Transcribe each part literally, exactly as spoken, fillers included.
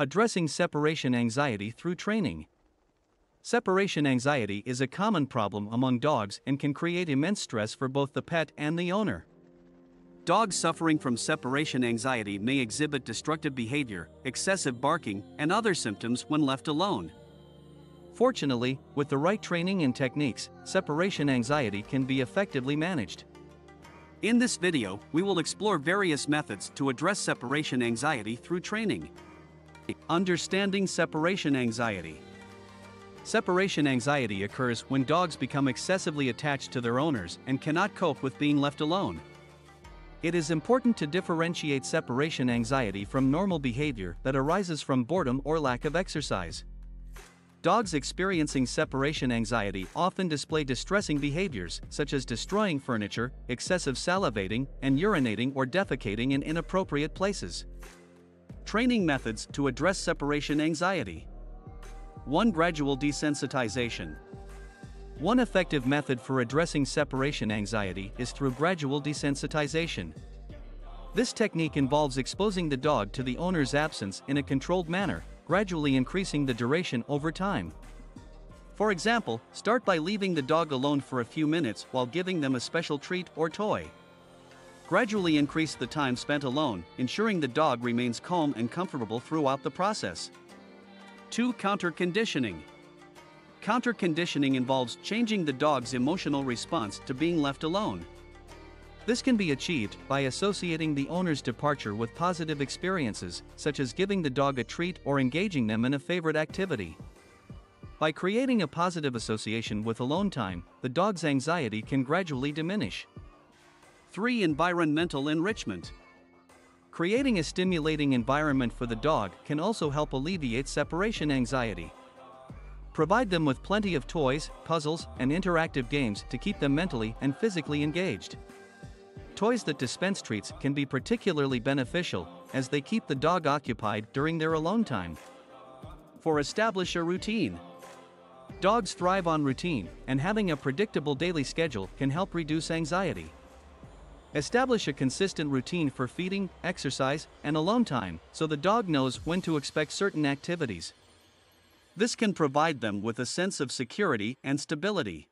Addressing separation anxiety through training. Separation anxiety is a common problem among dogs and can create immense stress for both the pet and the owner. Dogs suffering from separation anxiety may exhibit destructive behavior, excessive barking, and other symptoms when left alone. Fortunately, with the right training and techniques, separation anxiety can be effectively managed. In this video, we will explore various methods to address separation anxiety through training. Understanding separation anxiety. Separation anxiety occurs when dogs become excessively attached to their owners and cannot cope with being left alone. It is important to differentiate separation anxiety from normal behavior that arises from boredom or lack of exercise. Dogs experiencing separation anxiety often display distressing behaviors, such as destroying furniture, excessive salivating, and urinating or defecating in inappropriate places. Training methods to address separation anxiety. one Gradual desensitization. One effective method for addressing separation anxiety is through gradual desensitization. This technique involves exposing the dog to the owner's absence in a controlled manner, gradually increasing the duration over time. For example, start by leaving the dog alone for a few minutes while giving them a special treat or toy. Gradually increase the time spent alone, ensuring the dog remains calm and comfortable throughout the process. two Counter-conditioning. Counter-conditioning involves changing the dog's emotional response to being left alone. This can be achieved by associating the owner's departure with positive experiences, such as giving the dog a treat or engaging them in a favorite activity. By creating a positive association with alone time, the dog's anxiety can gradually diminish. three Environmental enrichment. Creating a stimulating environment for the dog can also help alleviate separation anxiety. Provide them with plenty of toys, puzzles, and interactive games to keep them mentally and physically engaged. Toys that dispense treats can be particularly beneficial, as they keep the dog occupied during their alone time. four Establish a routine. Dogs thrive on routine, and having a predictable daily schedule can help reduce anxiety. Establish a consistent routine for feeding, exercise, and alone time, so the dog knows when to expect certain activities. This can provide them with a sense of security and stability.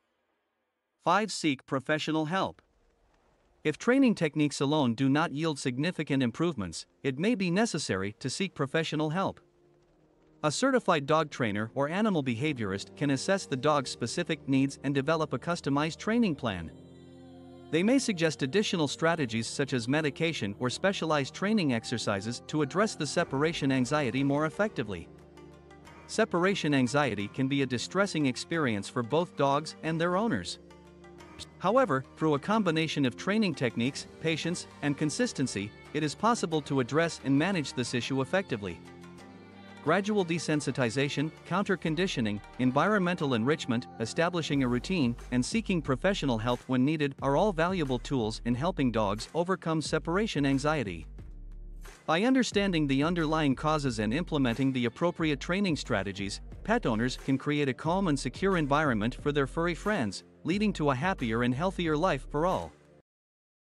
five Seek professional help. If training techniques alone do not yield significant improvements, it may be necessary to seek professional help. A certified dog trainer or animal behaviorist can assess the dog's specific needs and develop a customized training plan. They may suggest additional strategies such as medication or specialized training exercises to address the separation anxiety more effectively. Separation anxiety can be a distressing experience for both dogs and their owners. However, through a combination of training techniques, patience, and consistency, it is possible to address and manage this issue effectively. Gradual desensitization, counter-conditioning, environmental enrichment, establishing a routine, and seeking professional help when needed are all valuable tools in helping dogs overcome separation anxiety. By understanding the underlying causes and implementing the appropriate training strategies, pet owners can create a calm and secure environment for their furry friends, leading to a happier and healthier life for all.